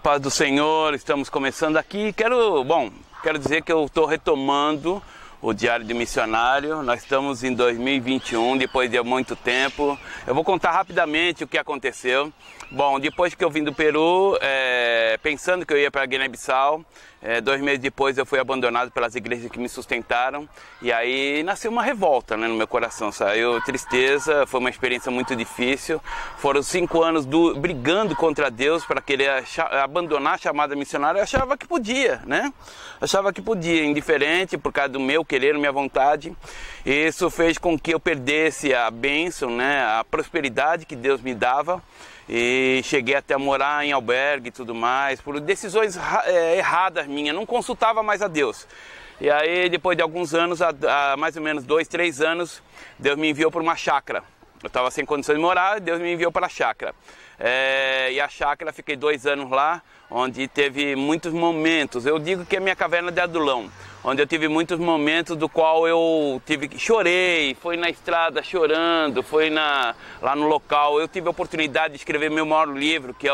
Paz do Senhor, estamos começando aqui. Quero dizer que eu estou retomando o Diário de Missionário. Nós estamos em 2021, depois de muito tempo. Eu vou contar rapidamente o que aconteceu. Bom, depois que eu vim do Peru, pensando que eu ia para a Guiné-Bissau, 2 meses depois eu fui abandonado pelas igrejas que me sustentaram. E aí nasceu uma revolta, né, no meu coração, saiu tristeza, foi uma experiência muito difícil. Foram 5 anos brigando contra Deus para querer abandonar a chamada missionária. Eu achava que podia, né? Achava que podia, indiferente, por causa do meu querer, minha vontade. E isso fez com que eu perdesse a bênção, né, a prosperidade que Deus me dava. E cheguei até a morar em albergue e tudo mais, por decisões erradas minhas, não consultava mais a Deus. E aí, depois de alguns anos, há mais ou menos 2, 3 anos, Deus me enviou para uma chácara. Eu estava sem condições de morar, Deus me enviou para a chácara. E a chácara, fiquei 2 anos lá, onde teve muitos momentos, eu digo que é minha caverna de Adulão, onde eu tive muitos momentos do qual eu chorei, foi na estrada chorando, foi lá no local. Eu tive a oportunidade de escrever meu maior livro, que é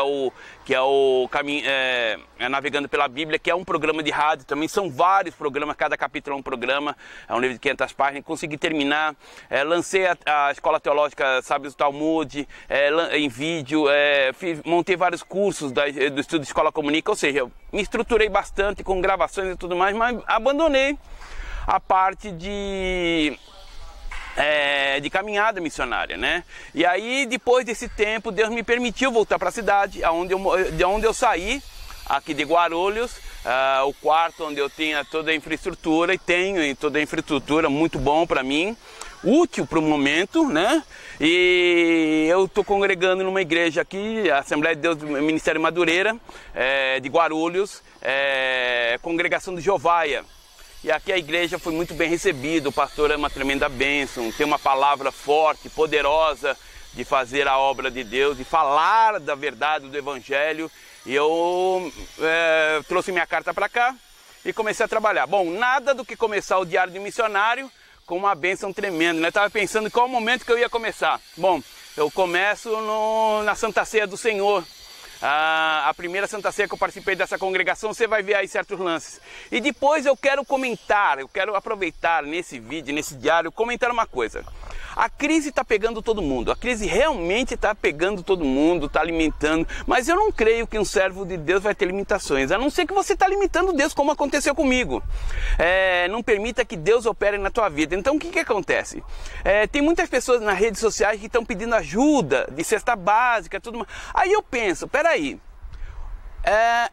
Navegando pela Bíblia, que é um programa de rádio também, são vários programas, cada capítulo é um programa, é um livro de 500 páginas, consegui terminar, lancei a Escola Teológica Sábios do Talmud em vídeo, montei vários cursos do estudo de Escola Comunica, ou seja, eu me estruturei bastante com gravações e tudo mais, mas abandonei a parte de caminhada missionária, né? E aí, depois desse tempo, Deus me permitiu voltar para a cidade, de onde eu saí, aqui de Guarulhos, o quarto onde eu tinha toda a infraestrutura, e tenho toda a infraestrutura, muito bom para mim, útil para o momento, né? E eu estou congregando numa igreja aqui, a Assembleia de Deus do Ministério Madureira, de Guarulhos, congregação de Jovaia. E aqui a igreja foi muito bem recebida, o pastor é uma tremenda bênção, tem uma palavra forte, poderosa de fazer a obra de Deus, de falar da verdade do Evangelho. E eu trouxe minha carta para cá e comecei a trabalhar. Bom, nada do que começar o Diário de Missionário com uma bênção tremenda, né? Eu estava pensando qual momento que eu ia começar. Bom, eu começo na Santa Ceia do Senhor. A primeira Santa Ceia que eu participei dessa congregação, você vai ver aí certos lances. E depois eu quero comentar, eu quero aproveitar nesse vídeo, nesse diário, comentar uma coisa. A crise está pegando todo mundo, a crise realmente está pegando todo mundo, está alimentando, mas eu não creio que um servo de Deus vai ter limitações, a não ser que você está limitando Deus, como aconteceu comigo. Não permita que Deus opere na tua vida. Então o que acontece? Tem muitas pessoas nas redes sociais que estão pedindo ajuda de cesta básica, tudo. Aí eu penso, peraí,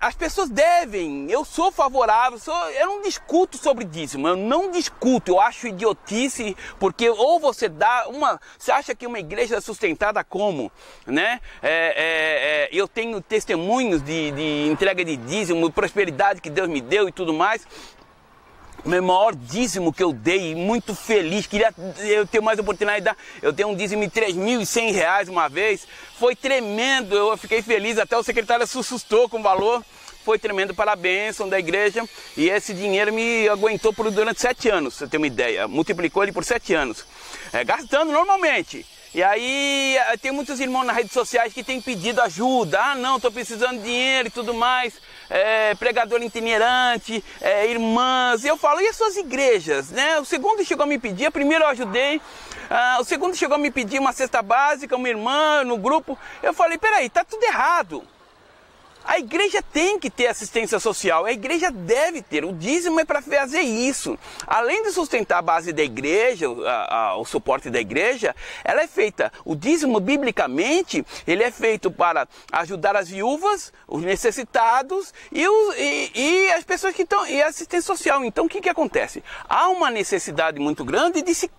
as pessoas devem, eu sou favorável, eu não discuto sobre dízimo, eu não discuto, eu acho idiotice, porque ou você dá você acha que uma igreja é sustentada como, né? Eu tenho testemunhos de entrega de dízimo, prosperidade que Deus me deu e tudo mais. Meu maior dízimo que eu dei, muito feliz, queria eu ter mais oportunidade de dar. Eu dei um dízimo de R$3.100 uma vez, foi tremendo, eu fiquei feliz, até o secretário se assustou com o valor, foi tremendo para a bênção da igreja. E esse dinheiro me aguentou durante 7 anos, se eu tenho uma ideia, multiplicou ele por 7 anos, gastando normalmente. E aí tem muitos irmãos nas redes sociais que têm pedido ajuda, não, estou precisando de dinheiro e tudo mais, pregador itinerante, irmãs, e eu falo, e as suas igrejas, né? O segundo chegou a me pedir, a primeira eu ajudei, o segundo chegou a me pedir uma cesta básica, uma irmã no grupo, eu falei, peraí, tá tudo errado. A igreja tem que ter assistência social, a igreja deve ter, o dízimo é para fazer isso. Além de sustentar a base da igreja, o suporte da igreja, ela é feita, o dízimo biblicamente, ele é feito para ajudar as viúvas, os necessitados e as pessoas que estão, e a assistência social. Então o que acontece? Há uma necessidade muito grande de se...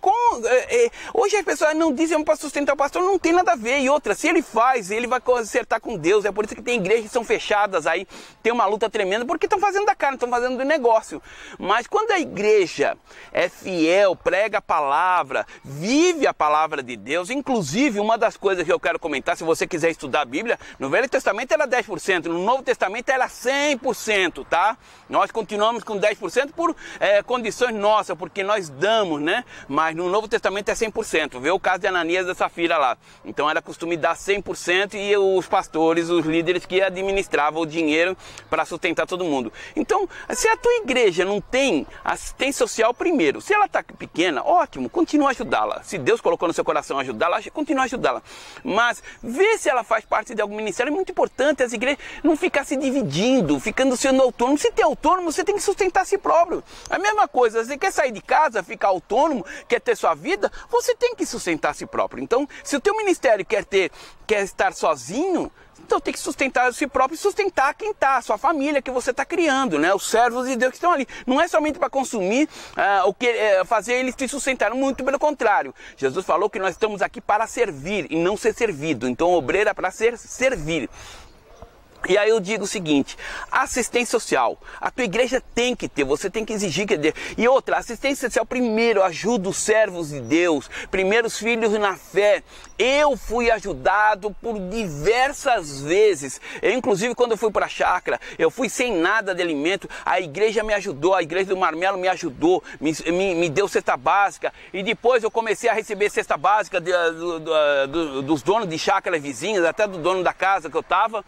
hoje as pessoas não dizem para sustentar o pastor, não tem nada a ver. E outra, se ele faz, ele vai consertar com Deus, é por isso que tem igrejas que são fechadas aí tem uma luta tremenda porque estão fazendo da carne, estão fazendo do negócio. Mas quando a igreja é fiel, prega a palavra, vive a palavra de Deus, inclusive uma das coisas que eu quero comentar, se você quiser estudar a Bíblia, no Velho Testamento era 10%, no Novo Testamento era 100%, tá? Nós continuamos com 10% por condições nossas, porque nós damos, né? Mas no Novo Testamento é 100%, vê o caso de Ananias e da Safira lá. Então era costume dar 100% e os pastores, os líderes que administravam o dinheiro para sustentar todo mundo. Então, se a tua igreja não tem assistência social primeiro, se ela está pequena, ótimo, continua a ajudá-la. Se Deus colocou no seu coração ajudá-la, continua a ajudá-la. Mas vê se ela faz parte de algum ministério, é muito importante as igrejas não ficar se dividindo, ficando sendo autônomo. Se tem autônomo, você tem que sustentar a si próprio. A mesma coisa, você quer sair de casa, ficar autônomo, quer ter sua vida, você tem que sustentar a si próprio. Então, se o teu ministério quer estar sozinho, então tem que sustentar a si próprio e sustentar quem está, sua família que você está criando, né? Os servos de Deus que estão ali. Não é somente para consumir, fazer eles te sustentarem, muito pelo contrário. Jesus falou que nós estamos aqui para servir e não ser servido. Então obreiro é para servir. E aí eu digo o seguinte, assistência social, a tua igreja tem que ter, você tem que exigir que dê. E outra, assistência social primeiro, ajuda os servos de Deus, primeiro os filhos na fé. Eu fui ajudado por diversas vezes, eu, inclusive quando eu fui para a chácara, eu fui sem nada de alimento, a igreja me ajudou, a igreja do Marmelo me ajudou, me deu cesta básica. E depois eu comecei a receber cesta básica dos donos de chácaras vizinhas, até do dono da casa que eu estava.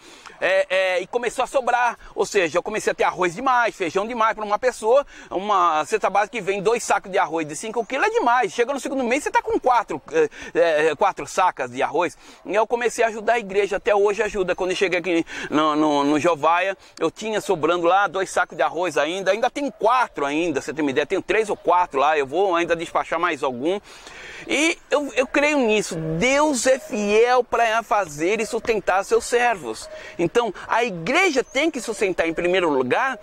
E começou a sobrar, ou seja, eu comecei a ter arroz demais, feijão demais para uma pessoa. Uma cesta básica que vem 2 sacos de arroz de 5 kg é demais. Chega no segundo mês, você está com 4 sacas de arroz. E eu comecei a ajudar a igreja, até hoje ajuda. Quando eu cheguei aqui no Jovaia, eu tinha sobrando lá 2 sacos de arroz ainda tem 4 ainda, você tem uma ideia, tenho 3 ou 4 lá, eu vou ainda despachar mais algum. E eu creio nisso, Deus é fiel para fazer e sustentar seus servos. Então, a igreja tem que sustentar em primeiro lugar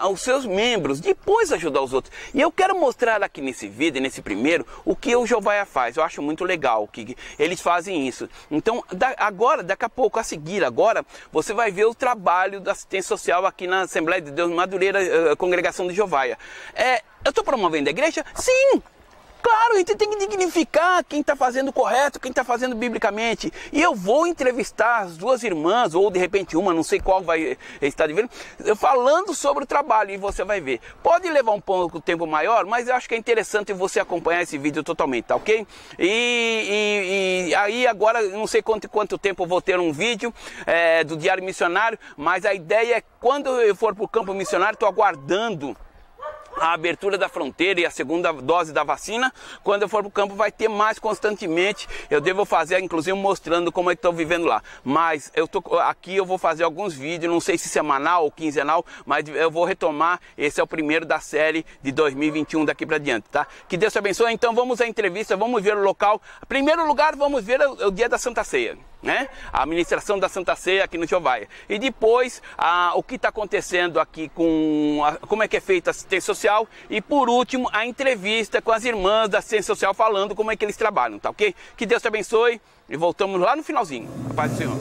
aos seus membros, depois ajudar os outros. E eu quero mostrar aqui nesse vídeo, nesse primeiro, o que o Jovaia faz. Eu acho muito legal que eles fazem isso. Então, agora, daqui a pouco, a seguir, agora, você vai ver o trabalho da assistência social aqui na Assembleia de Deus Madureira, congregação de Jovaia. Eu estou promovendo a igreja? Sim! Claro, a gente tem que dignificar quem está fazendo correto, quem está fazendo biblicamente. E eu vou entrevistar as 2 irmãs, ou de repente uma, não sei qual vai estar de ver, falando sobre o trabalho, e você vai ver. Pode levar um pouco de tempo maior, mas eu acho que é interessante você acompanhar esse vídeo totalmente, tá ok? E aí agora, não sei quanto tempo eu vou ter um vídeo do Diário Missionário, mas a ideia é quando eu for para o campo missionário, estou aguardando a abertura da fronteira e a segunda dose da vacina. Quando eu for para o campo vai ter mais constantemente, eu devo fazer inclusive mostrando como é que estou vivendo lá. Mas eu vou fazer alguns vídeos, não sei se semanal ou quinzenal, mas eu vou retomar. Esse é o primeiro da série de 2021 daqui para diante, tá? Que Deus te abençoe. Então vamos à entrevista, vamos ver o local. Em primeiro lugar vamos ver o dia da Santa Ceia, né? A administração da Santa Ceia aqui no Jovaia. E depois o que está acontecendo aqui, como é que é feita a assistência social. E por último, a entrevista com as irmãs da assistência social falando como é que eles trabalham, tá ok? Que Deus te abençoe e voltamos lá no finalzinho. A paz do Senhor.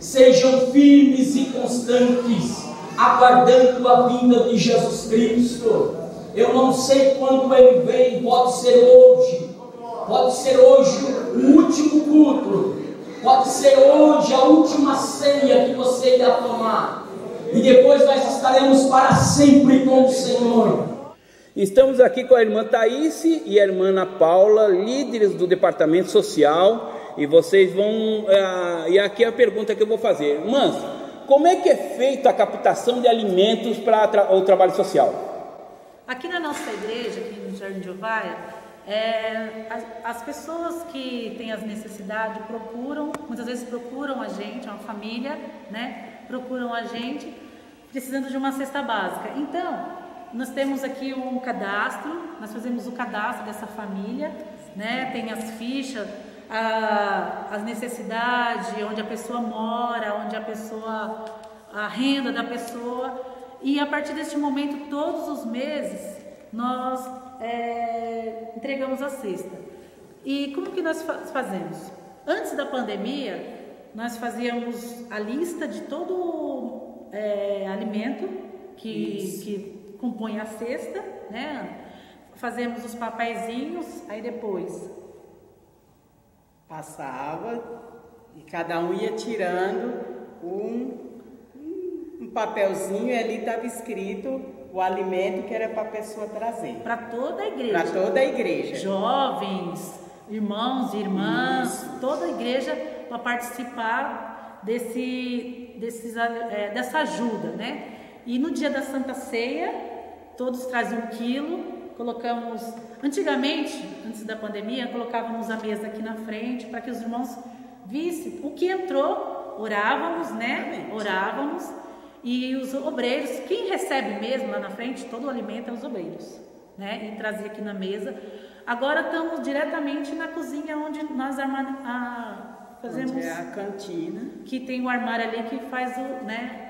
Sejam firmes e constantes, aguardando a vinda de Jesus Cristo. Eu não sei quando Ele vem, pode ser hoje o último culto, pode ser hoje a última ceia que você irá tomar, e depois nós estaremos para sempre com o Senhor. Estamos aqui com a irmã Thaís e a irmã Ana Paula, líderes do departamento social. E vocês vão... e aqui é a pergunta que eu vou fazer. Irmãs, como é que é feita a captação de alimentos para o trabalho social? Aqui na nossa igreja, aqui no Jardim de Jovaia, as pessoas que têm as necessidades muitas vezes procuram a gente, é uma família, né? Procuram a gente precisando de uma cesta básica. Então, nós temos aqui um cadastro, nós fazemos o cadastro dessa família, né? Tem as fichas, as necessidades, onde a pessoa mora, onde a pessoa, a renda da pessoa. E a partir deste momento, todos os meses, nós entregamos a cesta. E como que nós fazemos? Antes da pandemia, nós fazíamos a lista de todo o alimento que compõe a cesta, né? Fazemos os papeizinhos, aí depois passava e cada um ia tirando um papelzinho, e ali estava escrito o alimento que era para a pessoa trazer. Para toda a igreja. Para toda a igreja. Jovens, irmãos e irmãs, toda a igreja para participar dessa ajuda, né? E no dia da Santa Ceia, todos trazem 1 quilo. Colocamos, antigamente, antes da pandemia, colocávamos a mesa aqui na frente para que os irmãos vissem o que entrou, orávamos, né? Orávamos. E os obreiros, quem recebe mesmo lá na frente, todo o alimento é os obreiros, né? E trazia aqui na mesa. Agora estamos diretamente na cozinha, onde nós fazemos... Onde é a cantina. Que tem o armário ali que faz o, né?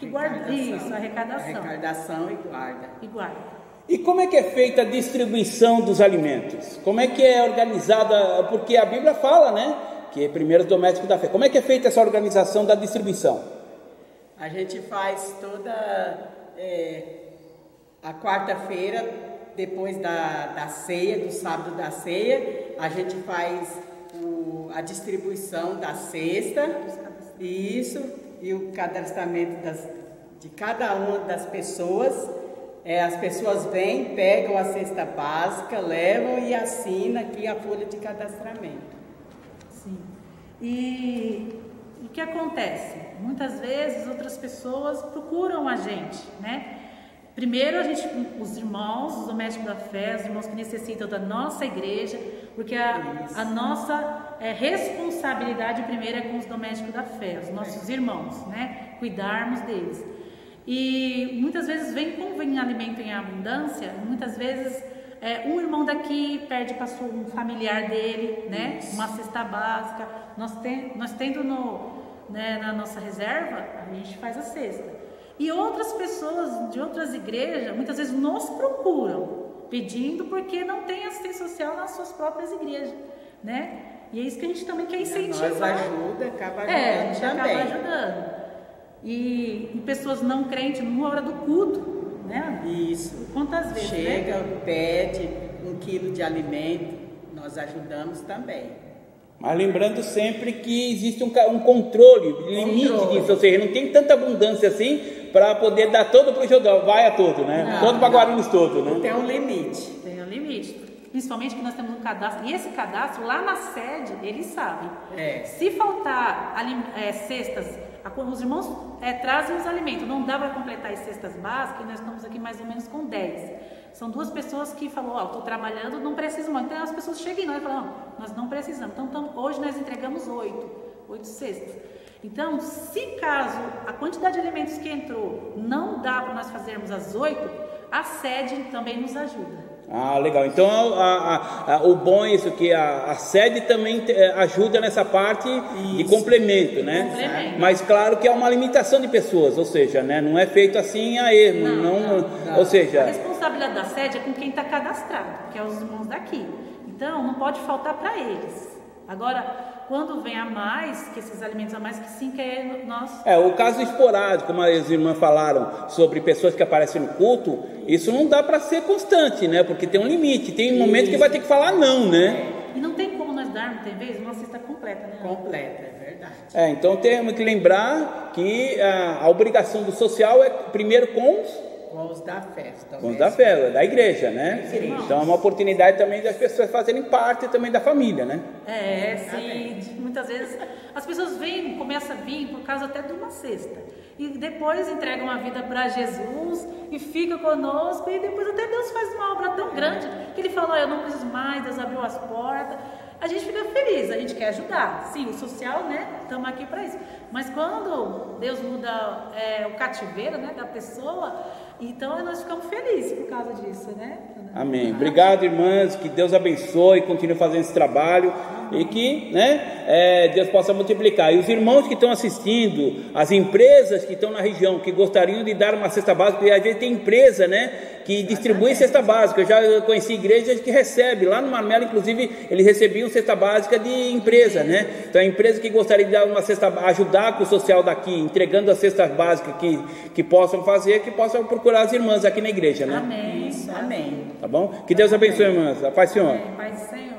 Que guarda isso, a arrecadação. Arrecadação e guarda. E guarda. E como é que é feita a distribuição dos alimentos? Como é que é organizada? Porque a Bíblia fala, né? Que é primeiro doméstico da fé. Como é que é feita essa organização da distribuição? A gente faz toda a quarta-feira, depois da ceia, do sábado da ceia, a gente faz a distribuição da cesta, e o cadastramento de cada uma das pessoas. As pessoas vêm, pegam a cesta básica, levam e assinam aqui a folha de cadastramento. Sim. E o que acontece? Muitas vezes outras pessoas procuram a gente, né? Primeiro os irmãos, os domésticos da fé, os irmãos que necessitam da nossa igreja, porque a nossa responsabilidade primeiro é com os domésticos da fé, os nossos irmãos, né? Cuidarmos deles. E muitas vezes vem alimento em abundância, muitas vezes um irmão daqui pede para um familiar dele, né? Uma cesta básica. Nós tendo na nossa reserva, a gente faz a cesta. E outras pessoas de outras igrejas muitas vezes nos procuram pedindo porque não tem assistência social nas suas próprias igrejas, né? E é isso que a gente também quer incentivar. Nós ajuda, acaba ajudando a gente também. Acaba ajudando. E pessoas não crentes, numa hora do culto, né? Isso. Quantas vezes, chega, né? Pede 1 quilo de alimento, nós ajudamos também. Mas lembrando sempre que existe um controle, limite disso, ou seja, não tem tanta abundância assim para poder dar todo para o Jovaia todo, né? Não, todo para Guarulhos todo, né? Tem um limite. Tem um limite. Principalmente que nós temos um cadastro, e esse cadastro lá na sede, eles sabem. Se faltar cestas, os irmãos trazem os alimentos, não dá para completar as cestas básicas, e nós estamos aqui mais ou menos com 10. São 2 pessoas que falaram, estou trabalhando, não preciso mais. Então as pessoas chegam e nós falamos, nós não precisamos. Então hoje nós entregamos 8 cestas. Então, se caso a quantidade de alimentos que entrou não dá para nós fazermos as 8, a sede também nos ajuda. Ah, legal. Então o bom é isso, que a sede também ajuda nessa parte de complemento, né? Complemento. Mas claro que há uma limitação de pessoas, ou seja, né? Não é feito assim a erro. Não. Ou seja, a responsabilidade da sede é com quem está cadastrado, que é os irmãos daqui. Então não pode faltar para eles. Agora, quando vem a mais, que esses alimentos a mais, que sim, que é nosso... O caso esporádico, como as irmãs falaram, sobre pessoas que aparecem no culto, isso não dá para ser constante, né? Porque tem um limite, tem um momento que vai ter que falar não, né? E não tem como nós darmos, tem vez, uma cesta completa, né? Completa, é verdade. Então temos que lembrar que a obrigação do social é primeiro com os... Com os da fé, da igreja, né? Então é uma oportunidade também das pessoas fazerem parte também da família, né? Sim. Muitas vezes as pessoas vêm, começam a vir por causa até de uma cesta. E depois entregam a vida para Jesus e fica conosco. E depois até Deus faz uma obra tão grande que Ele fala, eu não preciso mais, Deus abriu as portas. a gente fica feliz, a gente quer ajudar. Sim, o social, né? Estamos aqui para isso. Mas quando Deus muda o cativeiro, né, da pessoa, então nós ficamos felizes por causa disso, né? Amém. Obrigado, irmãs. Que Deus abençoe, continue fazendo esse trabalho. Amém. E que, né, Deus possa multiplicar. E os irmãos que estão assistindo, as empresas que estão na região, que gostariam de dar uma cesta básica, porque às vezes tem empresa, né, que distribui cesta básica. Eu já conheci igrejas que recebem. Lá no Marmelo, inclusive, eles recebiam cesta básica de empresa, né? Então, a empresa que gostaria de dar uma cesta, ajudar com o social daqui, entregando as cestas básicas que possam fazer, que possam procurar as irmãs aqui na igreja, né? Amém. Isso, amém. Tá bom? Que Deus abençoe, irmãs. A paz do Senhor. Paz do Senhor.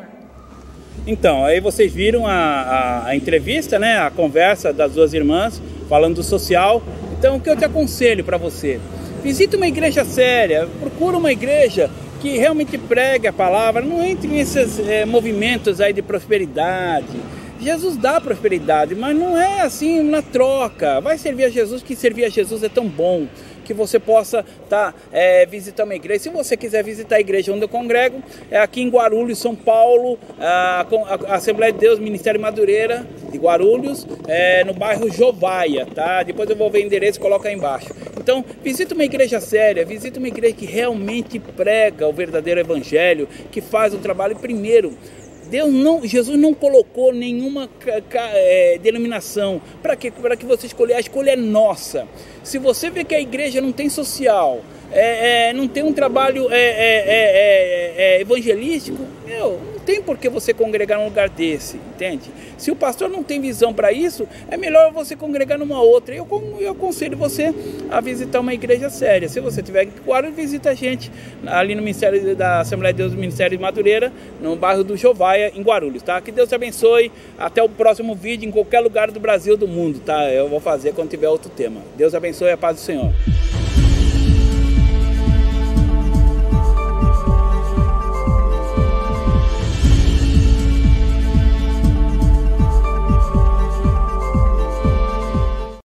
Então, aí vocês viram a entrevista, né? A conversa das duas irmãs falando do social. Então, o que eu te aconselho para você? Visite uma igreja séria, procura uma igreja que realmente pregue a palavra, não entre nesses movimentos aí de prosperidade. Jesus dá prosperidade, mas não é assim na troca. Vai servir a Jesus, que servir a Jesus é tão bom. Que você possa estar visitar uma igreja. Se você quiser visitar a igreja onde eu congrego, é aqui em Guarulhos, São Paulo, a Assembleia de Deus, Ministério Madureira de Guarulhos, no bairro Jovaia, tá? Depois eu vou ver o endereço e coloco aí embaixo. Então, visita uma igreja séria, visita uma igreja que realmente prega o verdadeiro evangelho, que faz o trabalho primeiro. Jesus não colocou nenhuma denominação. Para quê? Para que você escolher. A escolha é nossa. Se você vê que a igreja não tem social, não tem um trabalho evangelístico, não tem por que você congregar num lugar desse, entende? Se o pastor não tem visão para isso, é melhor você congregar numa outra. Eu aconselho você a visitar uma igreja séria. Se você tiver em Guarulhos, visita a gente ali no Ministério da Assembleia de Deus do Ministério de Madureira, no bairro do Jovaia, em Guarulhos, tá? Que Deus te abençoe. Até o próximo vídeo, em qualquer lugar do Brasil, do mundo, tá? Eu vou fazer quando tiver outro tema. Deus abençoe, a paz do Senhor.